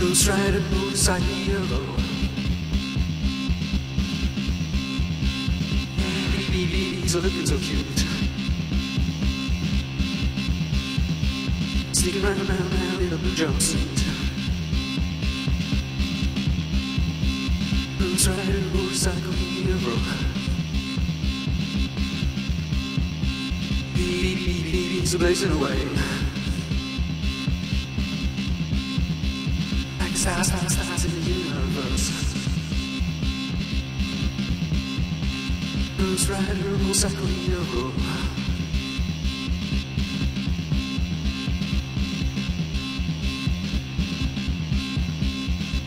Ghost rider, motorcycle hero. These are looking so cute. Sneaking round in a blue jumpsuit. Ghost rider, motorcycle hero. These are blazing away. Stars in the universe. Ghost rider, motorcycle hero.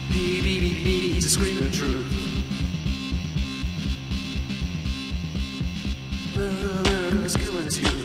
He's a screaming truth. Murder's killing his youth.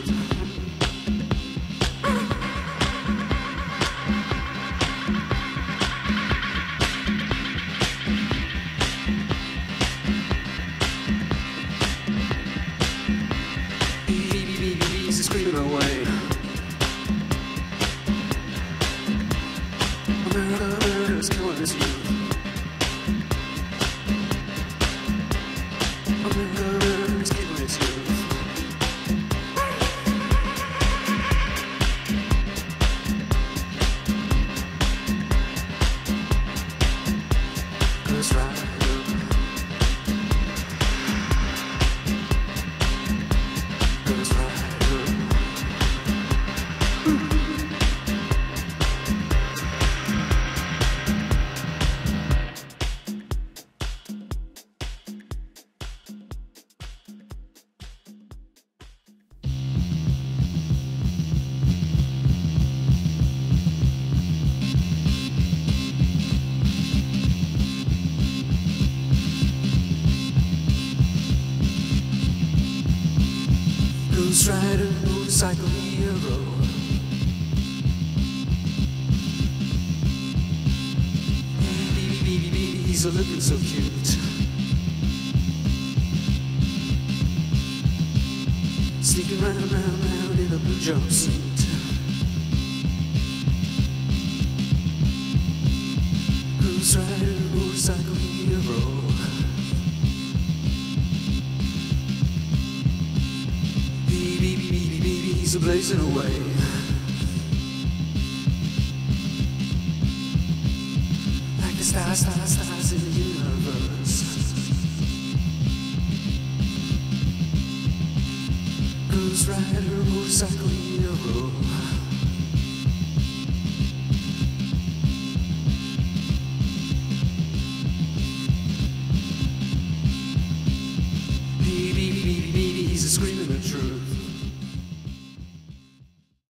Ghost rider, motorcycle hero. These are looking so cute. Sneaking round in a blue jumpsuit. Ghost rider, motorcycle hero. He's a-blazing away. Like the stars, stars, stars in the universe. Goose rider, motorcycle hero. Baby, he's a-screaming